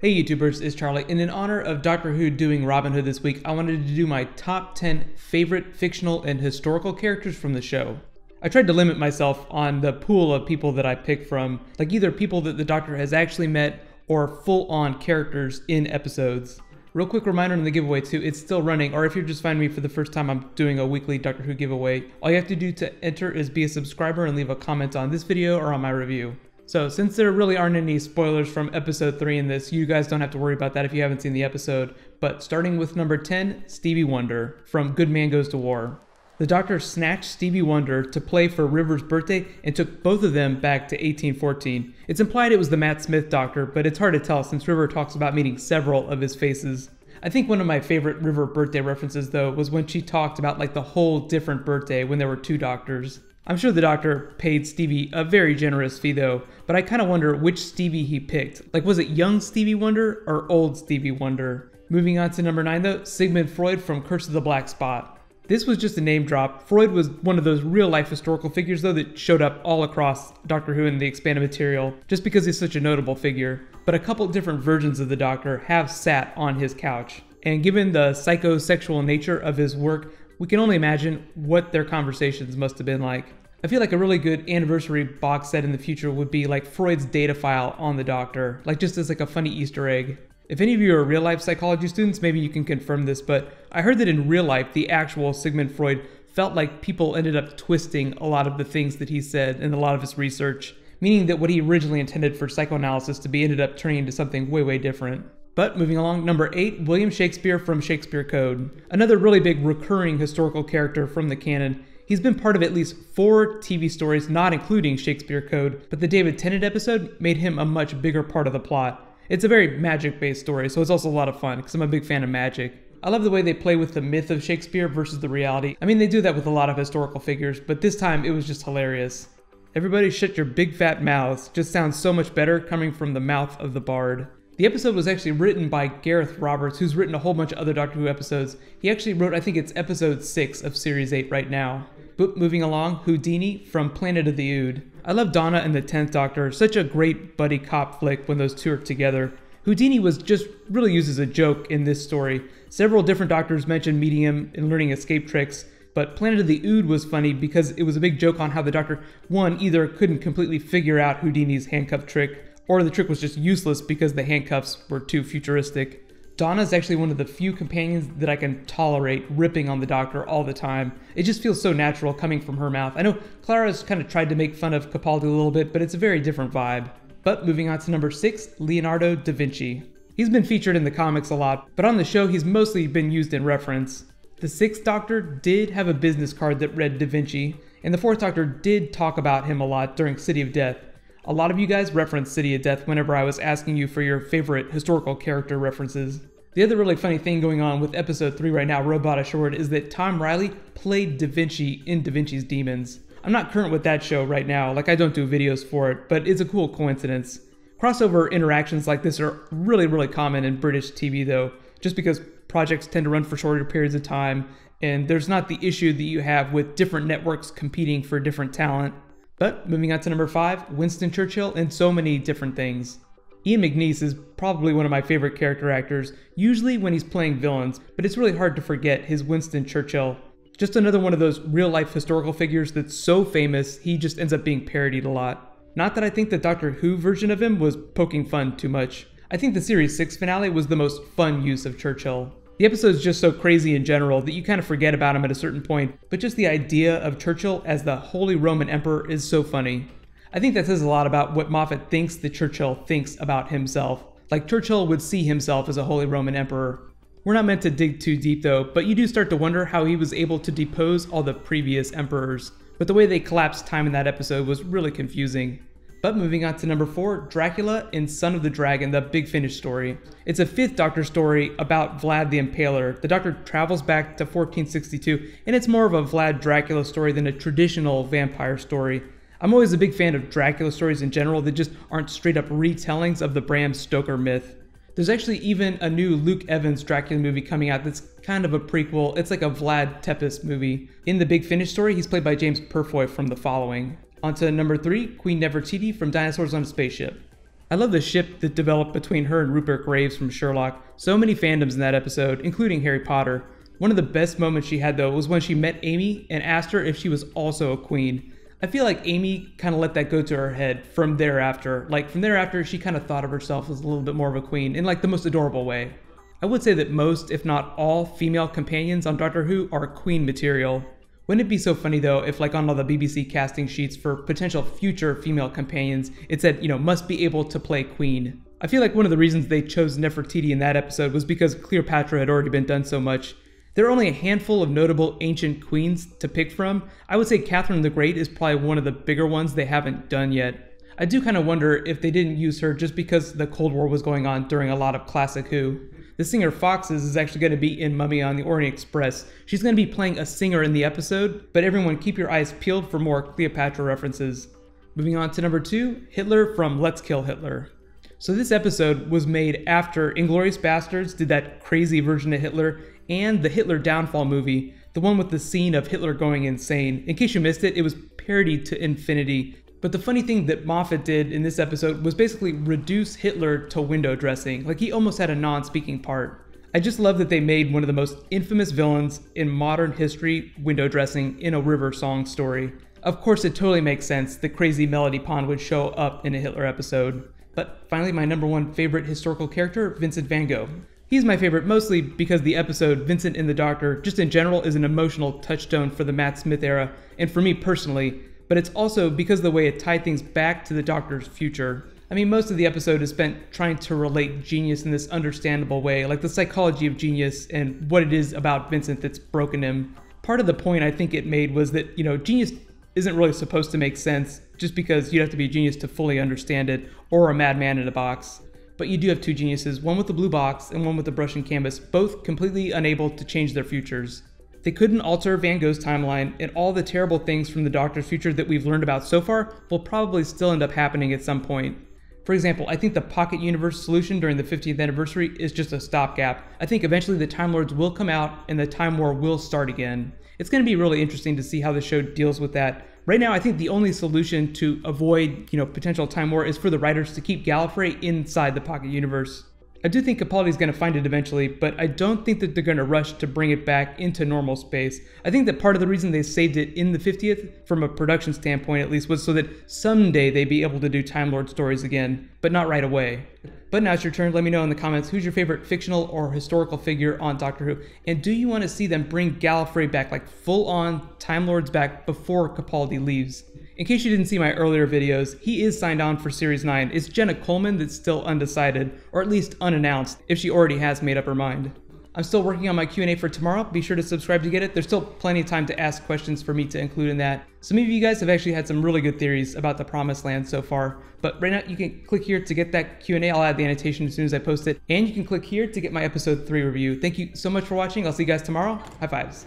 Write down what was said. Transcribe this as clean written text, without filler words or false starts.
Hey YouTubers, it's Charlie, and in honor of Doctor Who doing Robin Hood this week, I wanted to do my top 10 favorite fictional and historical characters from the show. I tried to limit myself on the pool of people that I pick from, like either people that the Doctor has actually met or full-on characters in episodes. Real quick reminder on the giveaway too, it's still running, or if you're just finding me for the first time, I'm doing a weekly Doctor Who giveaway. All you have to do to enter is be a subscriber and leave a comment on this video or on my review. So since there really aren't any spoilers from episode 3 in this, you guys don't have to worry about that if you haven't seen the episode, but starting with number 10, Stevie Wonder, from Good Man Goes to War. The Doctor snatched Stevie Wonder to play for River's birthday and took both of them back to 1814. It's implied it was the Matt Smith Doctor, but it's hard to tell since River talks about meeting several of his faces. I think one of my favorite River birthday references though was when she talked about like the whole different birthday when there were two Doctors. I'm sure the Doctor paid Stevie a very generous fee though, but I kind of wonder which Stevie he picked. Like, was it young Stevie Wonder or old Stevie Wonder? Moving on to number 9 though, Sigmund Freud from Curse of the Black Spot. This was just a name drop. Freud was one of those real life historical figures though that showed up all across Doctor Who and the expanded material, just because he's such a notable figure. But a couple different versions of the Doctor have sat on his couch. And given the psychosexual nature of his work, we can only imagine what their conversations must have been like. I feel like a really good anniversary box set in the future would be like Freud's data file on the Doctor, like just as like a funny Easter egg. If any of you are real life psychology students, maybe you can confirm this, but I heard that in real life, the actual Sigmund Freud felt like people ended up twisting a lot of the things that he said and a lot of his research, meaning that what he originally intended for psychoanalysis to be ended up turning into something way, way different. But moving along, number 8, William Shakespeare from Shakespeare Code. Another really big recurring historical character from the canon. He's been part of at least 4 TV stories, not including Shakespeare Code, but the David Tennant episode made him a much bigger part of the plot. It's a very magic-based story, so it's also a lot of fun, because I'm a big fan of magic. I love the way they play with the myth of Shakespeare versus the reality. I mean, they do that with a lot of historical figures, but this time it was just hilarious. Everybody shut your big fat mouths just sounds so much better coming from the mouth of the bard. The episode was actually written by Gareth Roberts, who's written a whole bunch of other Doctor Who episodes. He actually wrote, I think it's episode 6 of series 8 right now. But moving along, Houdini from Planet of the Ood. I love Donna and the 10th Doctor, such a great buddy cop flick when those two are together. Houdini was just really used as a joke in this story. Several different Doctors mentioned meeting him and learning escape tricks, but Planet of the Ood was funny because it was a big joke on how the Doctor, one, either couldn't completely figure out Houdini's handcuff trick, or the trick was just useless because the handcuffs were too futuristic. Donna's actually one of the few companions that I can tolerate ripping on the Doctor all the time. It just feels so natural coming from her mouth. I know Clara's kind of tried to make fun of Capaldi a little bit, but it's a very different vibe. But moving on to number 6, Leonardo da Vinci. He's been featured in the comics a lot, but on the show he's mostly been used in reference. The 6th Doctor did have a business card that read Da Vinci, and the 4th Doctor did talk about him a lot during City of Death. A lot of you guys referenced City of Death whenever I was asking you for your favorite historical character references. The other really funny thing going on with episode 3 right now, Robot Assured, is that Tom Riley played Da Vinci in Da Vinci's Demons. I'm not current with that show right now, like I don't do videos for it, but it's a cool coincidence. Crossover interactions like this are really, really common in British TV though, just because projects tend to run for shorter periods of time, and there's not the issue that you have with different networks competing for different talent. But moving on to number 5, Winston Churchill and so many different things. Ian McNeice is probably one of my favorite character actors, usually when he's playing villains, but it's really hard to forget his Winston Churchill. Just another one of those real-life historical figures that's so famous, he just ends up being parodied a lot. Not that I think the Doctor Who version of him was poking fun too much. I think the Series 6 finale was the most fun use of Churchill. The episode's just so crazy in general that you kind of forget about him at a certain point, but just the idea of Churchill as the Holy Roman Emperor is so funny. I think that says a lot about what Moffat thinks that Churchill thinks about himself. Like, Churchill would see himself as a Holy Roman Emperor. We're not meant to dig too deep though, but you do start to wonder how he was able to depose all the previous emperors. But the way they collapsed time in that episode was really confusing. But moving on to number 4, Dracula and Son of the Dragon, the Big Finish story. It's a 5th Doctor story about Vlad the Impaler. The Doctor travels back to 1462, and it's more of a Vlad Dracula story than a traditional vampire story. I'm always a big fan of Dracula stories in general that just aren't straight up retellings of the Bram Stoker myth. There's actually even a new Luke Evans Dracula movie coming out that's kind of a prequel. It's like a Vlad Tepes movie. In the Big Finish story, he's played by James Purfoy from The Following. On to number 3, Queen Nefertiti from Dinosaurs on a Spaceship. I love the ship that developed between her and Rupert Graves from Sherlock. So many fandoms in that episode, including Harry Potter. One of the best moments she had, though, was when she met Amy and asked her if she was also a queen. I feel like Amy kind of let that go to her head from thereafter. Like, from thereafter, she kind of thought of herself as a little bit more of a queen in, like, the most adorable way. I would say that most, if not all, female companions on Doctor Who are queen material. Wouldn't it be so funny, though, if, like, on all the BBC casting sheets for potential future female companions, it said, you know, must be able to play queen. I feel like one of the reasons they chose Nefertiti in that episode was because Cleopatra had already been done so much. There are only a handful of notable ancient queens to pick from. I would say Catherine the Great is probably one of the bigger ones they haven't done yet. I do kind of wonder if they didn't use her just because the Cold War was going on during a lot of classic Who. The singer Foxes is actually going to be in Mummy on the Orient Express. She's going to be playing a singer in the episode, but everyone keep your eyes peeled for more Cleopatra references. Moving on to number 2, Hitler from Let's Kill Hitler. So this episode was made after Inglourious Basterds did that crazy version of Hitler and the Hitler Downfall movie, the one with the scene of Hitler going insane. In case you missed it, it was parodied to infinity. But the funny thing that Moffat did in this episode was basically reduce Hitler to window dressing. Like, he almost had a non-speaking part. I just love that they made one of the most infamous villains in modern history window dressing in a River Song story. Of course, it totally makes sense that crazy Melody Pond would show up in a Hitler episode. But finally, my number 1 favorite historical character, Vincent van Gogh. He's my favorite mostly because the episode Vincent and the Doctor, just in general, is an emotional touchstone for the Matt Smith era, and for me personally. But it's also because of the way it tied things back to the Doctor's future. I mean, most of the episode is spent trying to relate genius in this understandable way, like the psychology of genius and what it is about Vincent that's broken him. Part of the point I think it made was that, you know, genius isn't really supposed to make sense just because you'd have to be a genius to fully understand it, or a madman in a box. But you do have two geniuses, one with the blue box and one with the brush and canvas, both completely unable to change their futures. They couldn't alter Van Gogh's timeline, and all the terrible things from the Doctor's future that we've learned about so far will probably still end up happening at some point. For example, I think the Pocket Universe solution during the 50th anniversary is just a stopgap. I think eventually the Time Lords will come out and the Time War will start again. It's going to be really interesting to see how the show deals with that. Right now, I think the only solution to avoid, you know, potential Time War is for the writers to keep Gallifrey inside the Pocket Universe. I do think Capaldi's going to find it eventually, but I don't think that they're going to rush to bring it back into normal space. I think that part of the reason they saved it in the 50th, from a production standpoint at least, was so that someday they'd be able to do Time Lord stories again, but not right away. But now it's your turn. Let me know in the comments who's your favorite fictional or historical figure on Doctor Who, and do you want to see them bring Gallifrey back, like full-on Time Lords back, before Capaldi leaves? In case you didn't see my earlier videos, he is signed on for Series 9. It's Jenna Coleman that's still undecided, or at least unannounced, if she already has made up her mind. I'm still working on my Q&A for tomorrow. Be sure to subscribe to get it. There's still plenty of time to ask questions for me to include in that. Some of you guys have actually had some really good theories about the Promised Land so far. But right now, you can click here to get that Q&A. I'll add the annotation as soon as I post it. And you can click here to get my episode 3 review. Thank you so much for watching. I'll see you guys tomorrow. High fives.